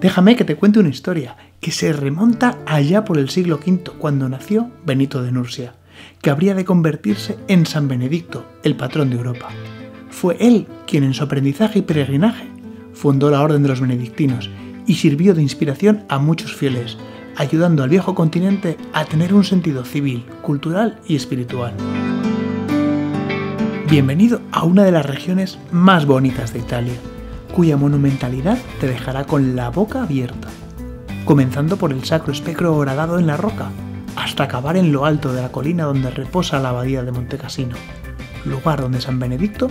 Déjame que te cuente una historia que se remonta allá por el siglo V, cuando nació Benito de Nursia, que habría de convertirse en San Benedicto, el patrón de Europa. Fue él quien en su aprendizaje y peregrinaje fundó la Orden de los Benedictinos y sirvió de inspiración a muchos fieles, ayudando al viejo continente a tener un sentido civil, cultural y espiritual. Bienvenido a una de las regiones más bonitas de Italia, cuya monumentalidad te dejará con la boca abierta, comenzando por el sacro espectro horadado en la roca, hasta acabar en lo alto de la colina donde reposa la abadía de Montecassino, lugar donde San Benedicto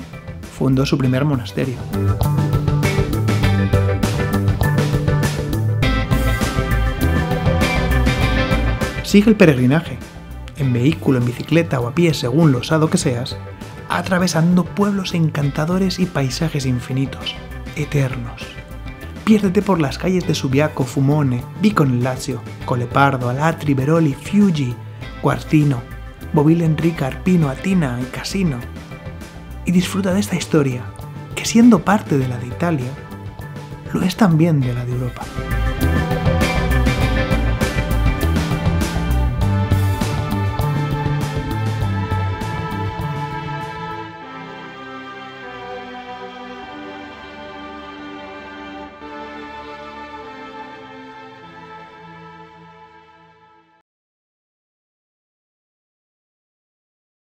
fundó su primer monasterio. Sigue el peregrinaje, en vehículo, en bicicleta o a pie, según lo osado que seas, atravesando pueblos encantadores y paisajes infinitos, eternos. Piérdete por las calles de Subiaco, Fumone, Vico nel Lazio, Collepardo, Alatri, Veroli, Fiuggi, Guarcino, Boville Ernica, Arpino, Atina y Cassino. Y disfruta de esta historia, que siendo parte de la de Italia, lo es también de la de Europa.